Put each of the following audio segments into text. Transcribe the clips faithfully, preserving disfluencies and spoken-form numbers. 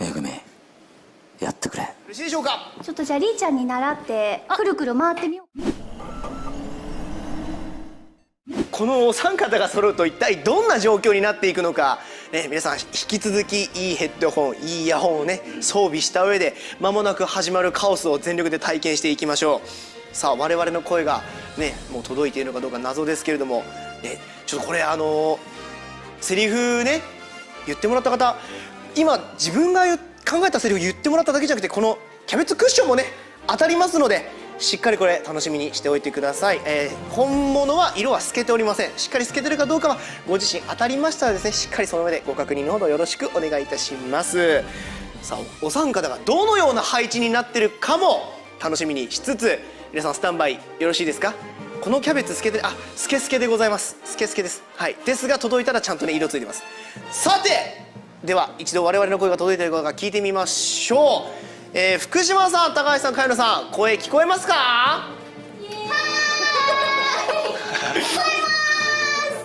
めぐみやってくれ。よろしいでしょうか。ちょっとじゃありーちゃんに習ってくるくる回ってみよう。このお三方が揃うと一体どんな状況になっていくのか、ね、皆さん引き続きいいヘッドホンいいイヤホンをね装備した上で間もなく始まるカオスを全力で体験していきましょう。さあ我々の声がねもう届いているのかどうか謎ですけれども、ね、ちょっとこれあのセリフね言ってもらった方、今自分が考えたセリフ言ってもらっただけじゃなくてこのキャベツクッションもね当たりますのでしっかりこれ楽しみにしておいてください。えー、本物は色は透けておりません。しっかり透けてるかどうかはご自身当たりましたらですねしっかりその上でご確認のほどよろしくお願いいたします。さあお三方がどのような配置になってるかも楽しみにしつつ、皆さんスタンバイよろしいですか。このキャベツ透けてあ透け透けでございます。透け透けです。はい。ですが届いたらちゃんとね色ついてます。さてでは一度我々の声が届いているか聞いてみましょう。えー、福島さん、高橋さん、萱野さん、声聞こえますか？はーい。聞こえま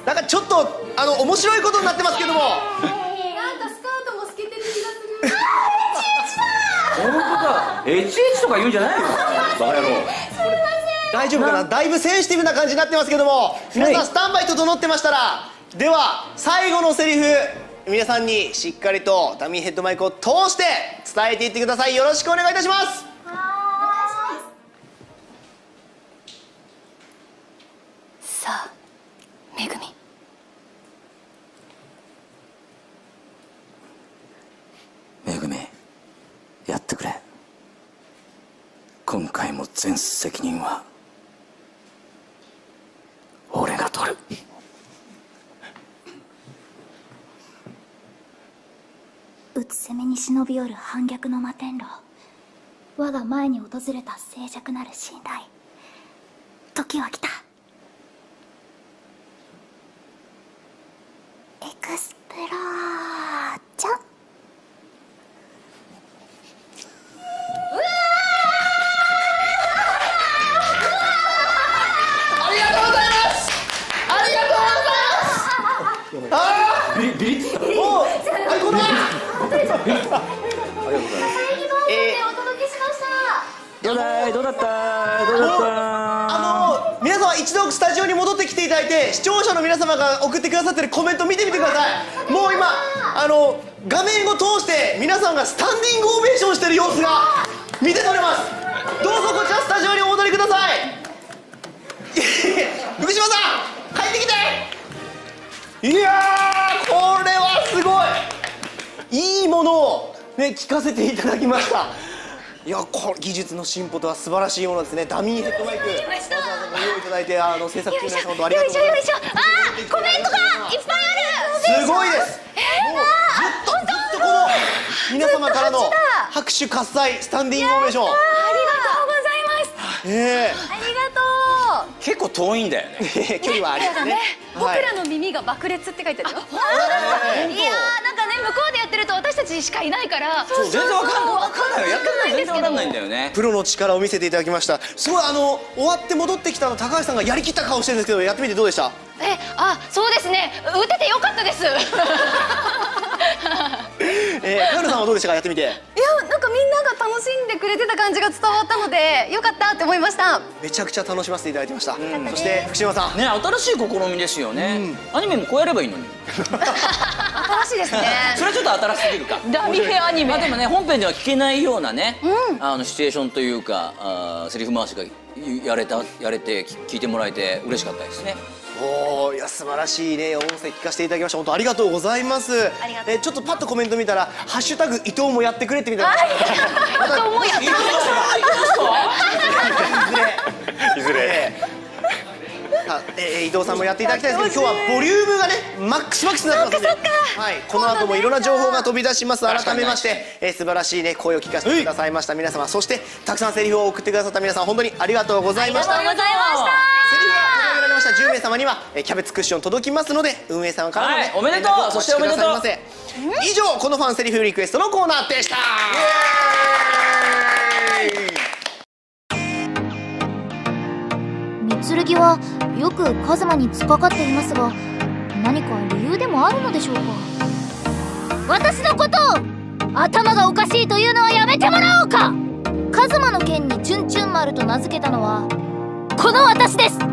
す。なんかちょっとあの面白いことになってますけども。なんかスカートも透けてる気がする。あー、エイチエイチだ。本当だ。エイチエイチとか言うんじゃないよ。バカ野郎。大丈夫かな？だいぶセンシティブな感じになってますけども、皆さんスタンバイ整ってましたら、はい、では最後のセリフ皆さんにしっかりとダミーヘッドマイクを通して伝えていってください。よろしくお願いいたします。はーさあめぐみめぐみやってくれ。今回も全責任は俺が取る。うつせみに忍び寄る反逆の摩天楼、我が前に訪れた静寂なる信頼、時は来た。エクスプロージョン。ありがとうございます。えー、お届けしました。どうだい、どうだった、どうだった。あの、皆様一度スタジオに戻ってきていただいて、視聴者の皆様が送ってくださってるコメント見てみてください。もう今、あの、画面を通して皆さんがスタンディングオベーションしてる様子が見て取れます。どうぞこちらスタジオにお戻りください。福島さん、帰ってきて。いやー、これはすごいいいものを、ね、聞かせていただきました。いやこれ技術の進歩とは素晴らしいものですね。ダミーヘッドマイクわざわざご用意いただいて、あの制作中の本当ありがとうございます。よいしょよいしょ。あーコメントがいっぱいある。すごいです。もうずっとずっとこの皆様からの拍手喝采スタンディングオベーションありがとうございます。ありがとう。結構遠いんだよね。距離はありますね。僕らの耳が爆裂って書いてあるよ。いやなんかね向こうでやってると私たちしかいないから全然わかんないよ。やってない全然わかんないんだよね。プロの力を見せていただきました。すごいあの終わって戻ってきたの高橋さんがやりきった顔してるんですけどやってみてどうでした？えあそうですね、打ててよかったです。えー、カルさんはどうでしたかやってみて。いやなんかみんなが楽しんでくれてた感じが伝わったのでよかったって思いました。めちゃくちゃ楽しませていただいてました。うん、そして福島さんね新しい試みですよね。うん、アニメもこうやればいいのに。新しいですね。それはちょっと新しすぎるか。ダミヘアニメ、まあ、でもね本編では聞けないようなね、うん、あのシチュエーションというかあセリフ回しがやれたやれて聞いてもらえて嬉しかったですね。おーいや素晴らしいね音声聞かせていただきました。本当ありがとうございます。えちょっとパッとコメント見たら「ハッシュタグ伊藤もやってくれ」ってみたいな。伊藤もやってくれいずれいずれ伊藤さんもやっていただきたいですけど、今日はボリュームがねマックスマックスになってますので、はい、この後もいろんな情報が飛び出します。改めましてえ素晴らしいね声を聞かせてくださいました皆様、そしてたくさんセリフを送ってくださった皆さん本当にありがとうございました。ありがとうございました。じゅう名様にはキャベツクッション届きますので運営さんからの、ねはい、おめでとうそしておめでとう。以上このファンセリフリクエストのコーナーでした。みつるぎはよくカズマに突っかかっていますが、何か理由でもあるのでしょうか。私のことを頭がおかしいというのはやめてもらおうか。カズマの剣にチュンチュン丸と名付けたのはこの私です。